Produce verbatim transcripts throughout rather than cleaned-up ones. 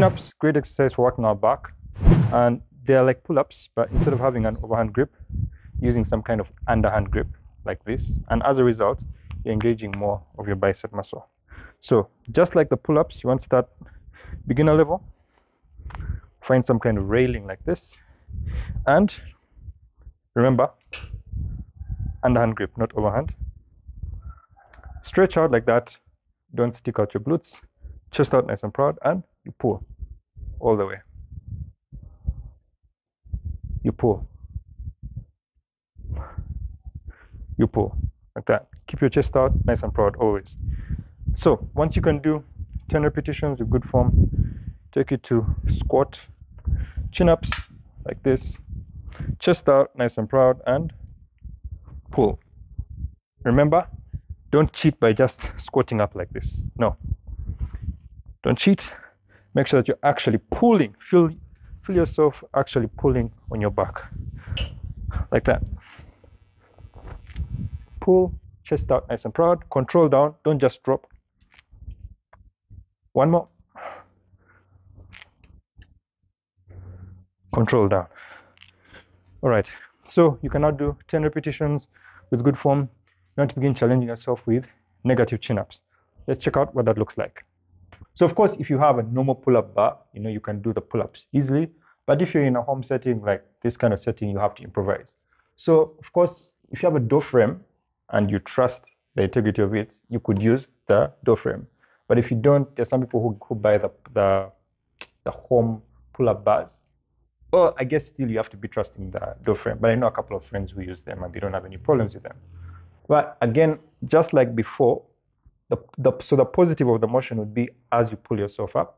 Chin-ups, great exercise for working our back, and they are like pull-ups, but instead of having an overhand grip, using some kind of underhand grip like this, and as a result, you're engaging more of your bicep muscle. So just like the pull-ups, you want to start beginner level, find some kind of railing like this, and remember, underhand grip, not overhand. Stretch out like that, don't stick out your glutes, chest out nice and proud, and you pull all the way. You pull. You pull like that. Keep your chest out nice and proud always. So once you can do ten repetitions with good form, take it to squat, chin-ups like this, chest out nice and proud, and pull. Remember, don't cheat by just squatting up like this. No, don't cheat. Make sure that you're actually pulling. Feel, feel yourself actually pulling on your back like that. Pull, chest out nice and proud, control down, don't just drop. One more, control down. All right, so you can now do ten repetitions with good form. You want to begin challenging yourself with negative chin-ups. Let's check out what that looks like. So of course, if you have a normal pull-up bar, you know, you can do the pull-ups easily, but if you're in a home setting, like this kind of setting, you have to improvise. So of course, if you have a door frame and you trust the integrity of it, you could use the door frame. But if you don't, there's some people who, who buy the, the, the home pull-up bars. Well, I guess still you have to be trusting the door frame, but I know a couple of friends who use them and they don't have any problems with them. But again, just like before, The, the, so the positive of the motion would be as you pull yourself up,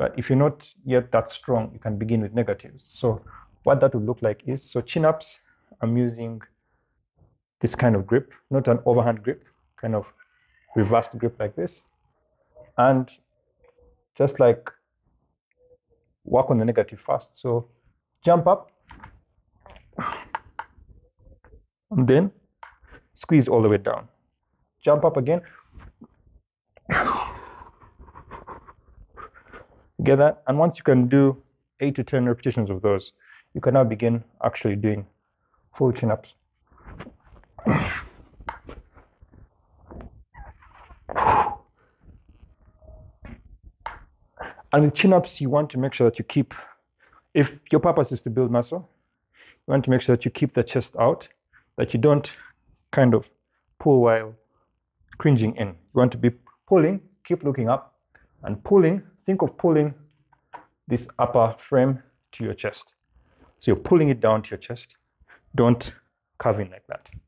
but if you're not yet that strong, you can begin with negatives. So what that would look like is, so chin-ups, I'm using this kind of grip, not an overhand grip, kind of reversed grip like this, and just like work on the negative first. So jump up and then squeeze all the way down, jump up again. Get that? And once you can do eight to ten repetitions of those, you can now begin actually doing full chin-ups. And with chin-ups, you want to make sure that you keep, if your purpose is to build muscle, you want to make sure that you keep the chest out, that you don't kind of pull while cringing in. You want to be pulling, keep looking up and pulling. Think of pulling this upper frame to your chest. So you're pulling it down to your chest. Don't curve in like that.